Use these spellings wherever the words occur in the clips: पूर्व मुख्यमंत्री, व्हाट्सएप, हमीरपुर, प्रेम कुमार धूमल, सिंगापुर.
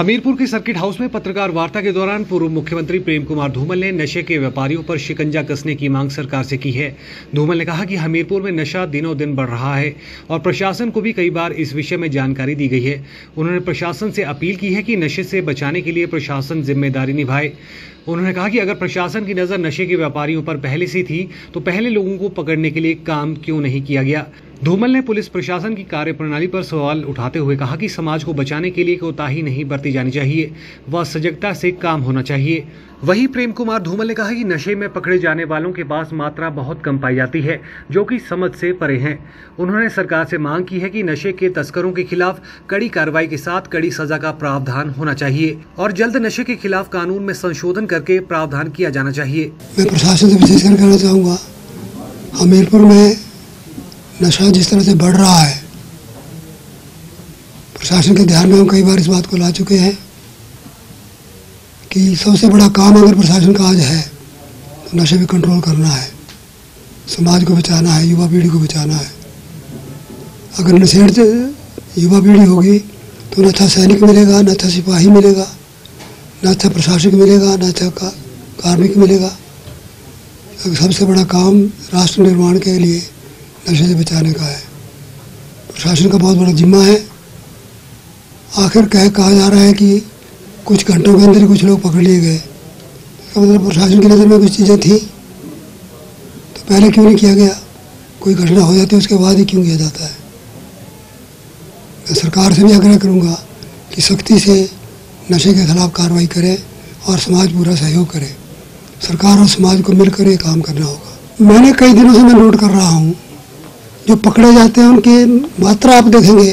हमीरपुर के circuit house में पत्रकार वार्ता के दौरान पूर्व मुख्यमंत्री प्रेम कुमार धूमल ने नशे के व्यापारियों पर शिकंजा कसने की मांग सरकार से की है। धूमल ने कहा कि हमीरपुर में नशा दिनों दिन बढ़ रहा है और प्रशासन को भी कई बार इस विषय में जानकारी दी गई है। उन्होंने प्रशासन से अपील की है कि नशे से बचाने के लिए प्रशासन जिम्मेदारी निभाए। उन्होंने कहा कि अगर प्रशासन की नज़र नशे के व्यापारियों पर पहले से थी तो पहले लोगों को पकड़ने के लिए काम क्यों नहीं किया गया। धूमल ने पुलिस प्रशासन की कार्यप्रणाली पर सवाल उठाते हुए कहा कि समाज को बचाने के लिए कोताही नहीं बरती जानी चाहिए व सजगता से काम होना चाहिए। वहीं प्रेम कुमार धूमल ने कहा कि नशे में पकड़े जाने वालों के पास मात्रा बहुत कम पाई जाती है जो कि समझ से परे हैं। उन्होंने सरकार से मांग की है कि नशे के तस्करों के खिलाफ कड़ी कार्रवाई के साथ कड़ी सजा का प्रावधान होना चाहिए और जल्द नशे के खिलाफ कानून में संशोधन करके प्रावधान किया जाना चाहिए। मैं प्रशासन से विशेष करना चाहूँगा, हमीरपुर में नशा जिस तरह से बढ़ रहा है, प्रशासन के ध्यान में हम कई बार इस बात को ला चुके हैं कि सबसे बड़ा काम अगर प्रशासन का आज है तो नशे पे कंट्रोल करना है, समाज को बचाना है, युवा पीढ़ी को बचाना है। अगर नशेड़ से युवा पीढ़ी होगी तो न अच्छा सैनिक मिलेगा, न अच्छा सिपाही मिलेगा, न अच्छा प्रशासक मिलेगा, न अच्छा कार्मिक मिलेगा। सबसे बड़ा काम राष्ट्र निर्माण के लिए नशे से बचाने का है, प्रशासन का बहुत बड़ा जिम्मा है। आखिर कहा जा रहा है कि कुछ घंटों के अंदर कुछ लोग पकड़ लिए गए, इसका मतलब प्रशासन की नज़र में कुछ चीज़ें थी तो पहले क्यों नहीं किया गया। कोई घटना हो जाती है उसके बाद ही क्यों किया जाता है। मैं सरकार से भी आग्रह करूँगा कि सख्ती से नशे के खिलाफ कार्रवाई करें और समाज पूरा सहयोग करे। सरकार और समाज को मिलकर ये काम करना होगा। मैंने कई दिनों से मैं नोट कर रहा हूँ, जो पकड़े जाते हैं उनकी मात्रा आप देखेंगे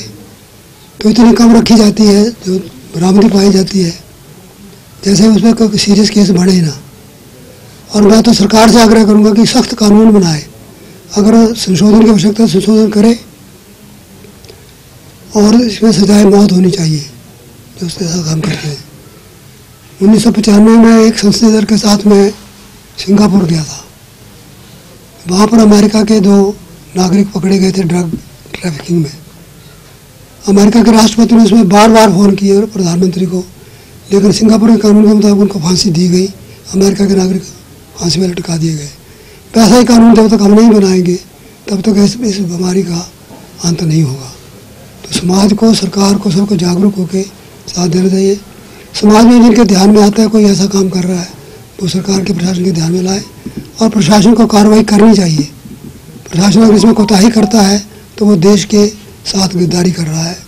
तो इतनी कम रखी जाती है जो बरामदी पाई जाती है, जैसे उसमें कोई सीरियस केस बढ़े ही ना। और मैं तो सरकार से आग्रह करूंगा कि सख्त कानून बनाए, अगर संशोधन की आवश्यकता है संशोधन करे और इसमें सजाए मौत होनी चाहिए जो उसके साथ हम करते हैं। 1995 में एक संसदीय दल के साथ मैं सिंगापुर गया था, वहाँ पर अमेरिका के दो नागरिक पकड़े गए थे ड्रग ट्रैफिकिंग में। अमेरिका के राष्ट्रपति ने उसमें बार बार फोन किए और प्रधानमंत्री को, लेकिन सिंगापुर के कानून के मुताबिक उनको फांसी दी गई, अमेरिका के नागरिक फांसी में लटका दिए गए। वैसा ही कानून जब तक हम नहीं बनाएंगे तब तक इस बीमारी का अंत नहीं होगा। तो समाज को, सरकार को, सबको जागरूक होकर साथ देना चाहिए। समाज में जिनके ध्यान में आता है कोई ऐसा काम कर रहा है वो सरकार के, प्रशासन के ध्यान में लाए और प्रशासन को कार्रवाई करनी चाहिए। प्रशासन अगर इसमें कोताही करता है तो वो देश के साथ गद्दारी कर रहा है।